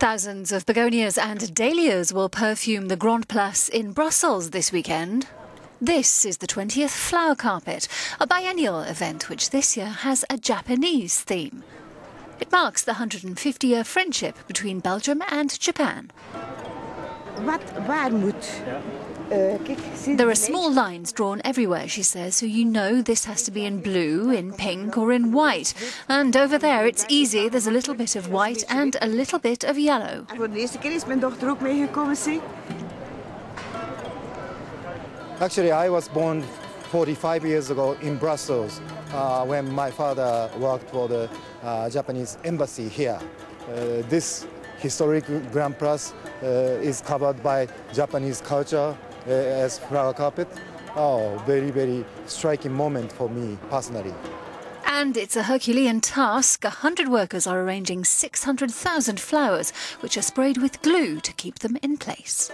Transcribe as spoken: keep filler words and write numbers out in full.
Thousands of begonias and dahlias will perfume the Grand Place in Brussels this weekend. This is the twentieth Flower Carpet, a biennial event which this year has a Japanese theme. It marks the one hundred fifty year friendship between Belgium and Japan. There are small lines drawn everywhere, she says, so you know this has to be in blue, in pink or in white. And over there it's easy, there's a little bit of white and a little bit of yellow. Actually, I was born forty-five years ago in Brussels uh, when my father worked for the uh, Japanese embassy here. Uh, this historic Grand Place uh, is covered by Japanese culture uh, as flower carpet. Oh, very, very striking moment for me personally. And it's a Herculean task. one hundred workers are arranging six hundred thousand flowers, which are sprayed with glue to keep them in place.